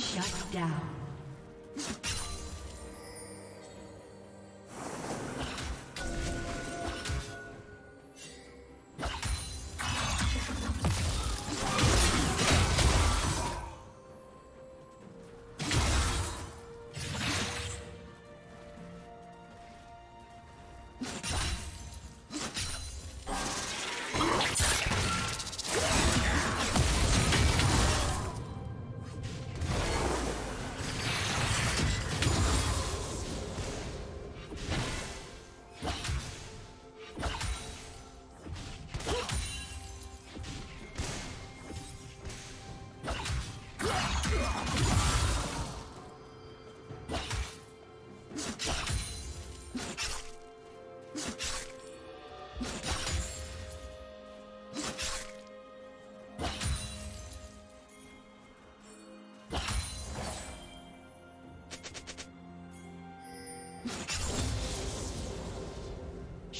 Shut down.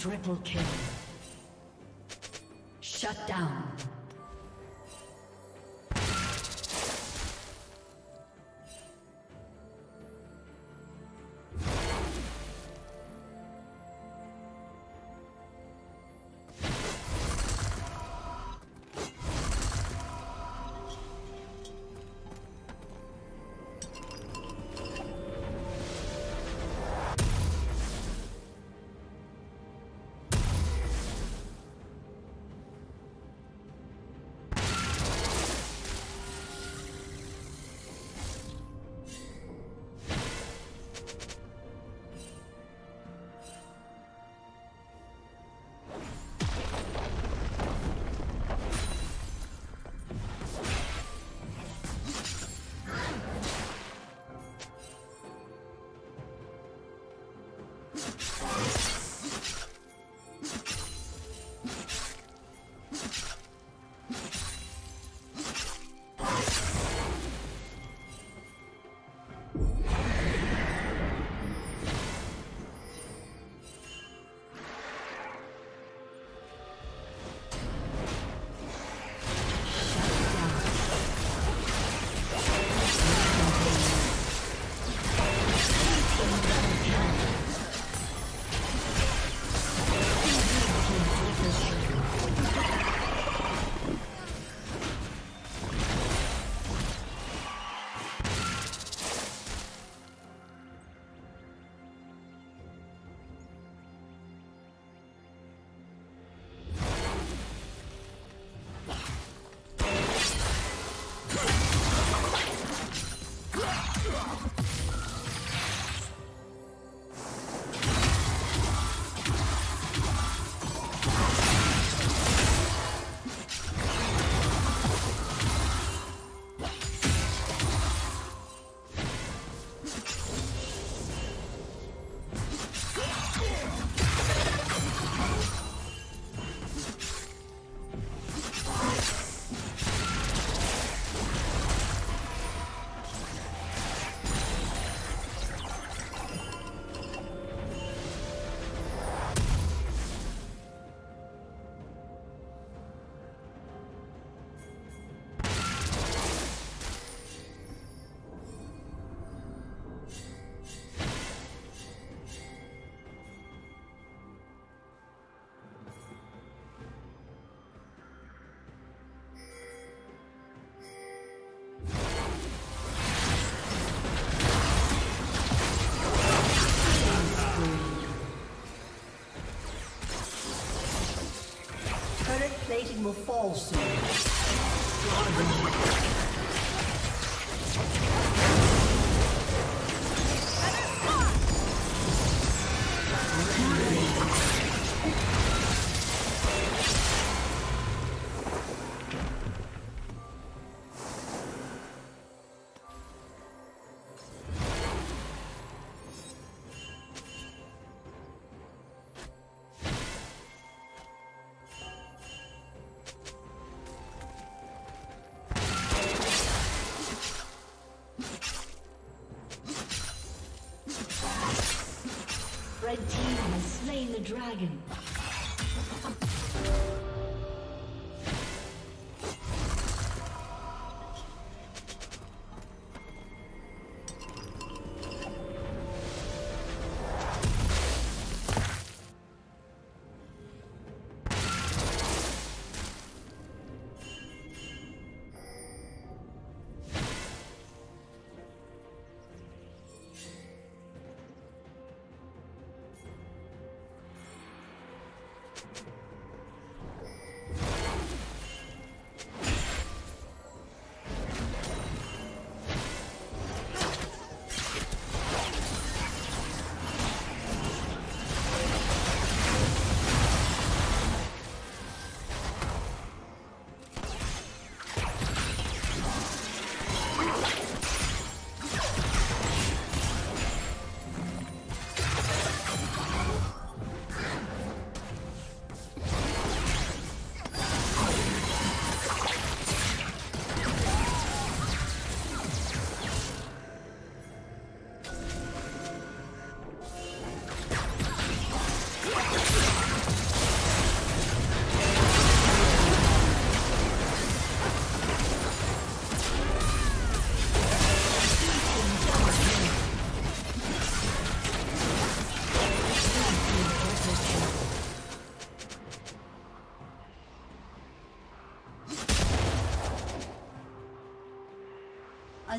Triple kill. Shut down. plating will fall soon. Red team has slain the dragon. A